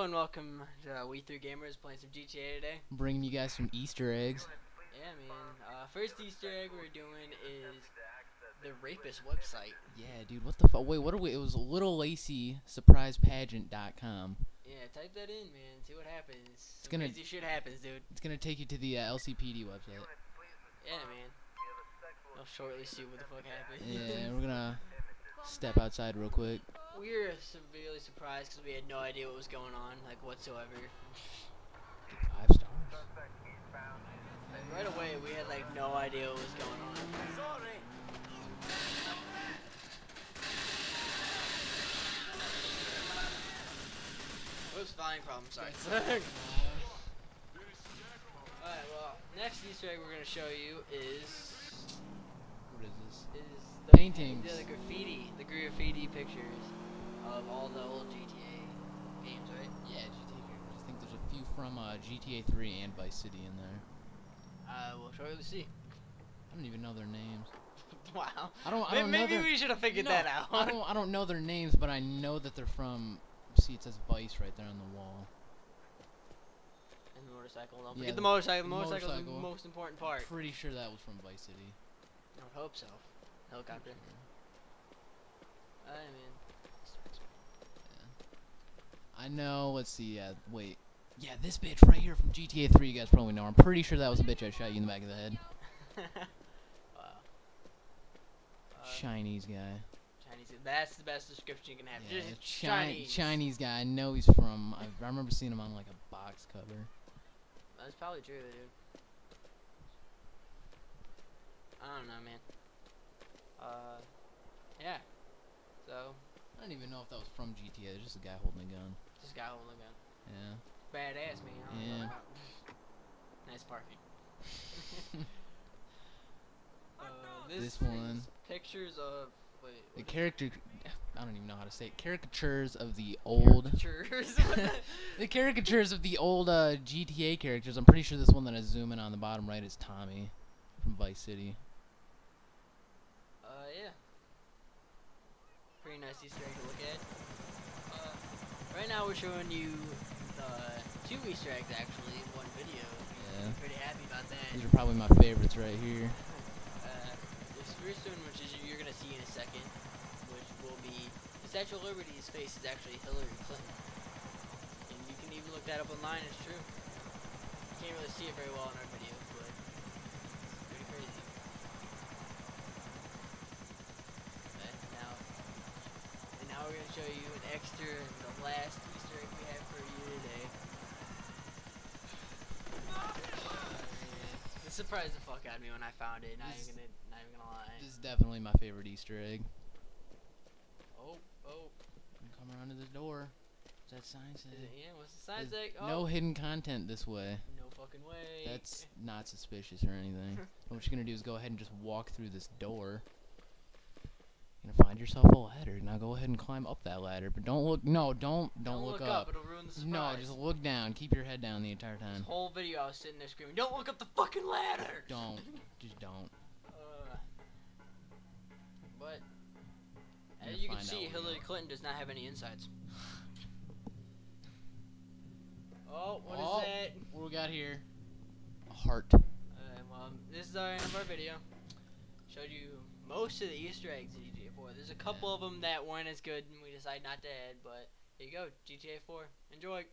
Hello and welcome to We3Gamers playing some GTA today. I'm bringing you guys some Easter eggs. Yeah, man. First Easter egg we're doing is the rapist website. Yeah, dude. What the fuck? Wait, what are we? It was littlelacysurprisepageant.com. Yeah, type that in, man. See what happens. Crazy shit happens, dude. It's gonna take you to the LCPD website. Yeah, man. I'll shortly see what the fuck happens. Yeah, we're gonna step outside real quick. We were severely surprised because we had no idea what was going on, like, whatsoever. 5 stars. Like, right away, we had, like, no idea what was going on. Sorry. It was flying problem, sorry. Alright, well, next Easter egg we're going to show you is... What is this? Is the paintings. The graffiti pictures of all the old GTA games, right? Yeah, GTA games. I think there's a few from GTA 3 and Vice City in there. We'll shortly see. I don't even know their names. Wow. I don't maybe know we should have figured that out. I don't know their names, but I know that they're from... See, it says Vice right there on the wall. And the motorcycle. Don't forget the motorcycle. The motorcycle is the most important part. I'm pretty sure that was from Vice City. I would hope so. Helicopter. Sure. I mean. Yeah. I know. Let's see. Wait. Yeah, this bitch right here from GTA 3. You guys probably know. I'm pretty sure that was the bitch I shot you in the back of the head. Wow. Chinese guy. That's the best description you can have. Yeah, just Chinese guy. I know he's from. I remember seeing him on like a box cover. That's probably true, dude. I don't know, man. Yeah. So. I don't even know if that was from GTA. There's just a guy holding a gun. Just a guy holding a gun. Yeah. Badass, man. I don't know. Nice parking. This one. Pictures of. Wait, the character, I don't even know how to say it. Caricatures of the old. The caricatures of the old GTA characters. I'm pretty sure this one that I zoom in on the bottom right is Tommy from Vice City. Yeah. Pretty nice Easter egg to look at. Right now we're showing you the 2 Easter eggs actually in one video. Yeah. I'm pretty happy about that. These are probably my favorites right here. First one, which is you're gonna see in a second, which will be the Statue of Liberty's face is actually Hillary Clinton, and you can even look that up online. It's true. You can't really see it very well in our video, but it's pretty crazy. Okay, and now we're gonna show you an extra, the last Easter egg we have for you today. It surprised the fuck out of me when I found it. Not even gonna lie. This is definitely my favorite Easter egg. Oh! Come around to the door. What's that sign say? Yeah, what's the sign say? Oh. No hidden content this way. No fucking way. That's not suspicious or anything. What you're gonna do is go ahead and just walk through this door. You're gonna find yourself a ladder. Now go ahead and climb up that ladder, but don't look. No, don't look up. It'll ruin the surprise. No, just look down. Keep your head down the entire time. This whole video, I was sitting there screaming, "Don't look up the fucking ladder!" Don't, just don't. But as you can see, Hillary Clinton does not have any insides. Oh, what is that? What we got here? A heart. Well, this is our end of our video. Showed you most of the Easter eggs in GTA 4. There's a couple of them that weren't as good, and we decided not to add. But there you go, GTA 4. Enjoy.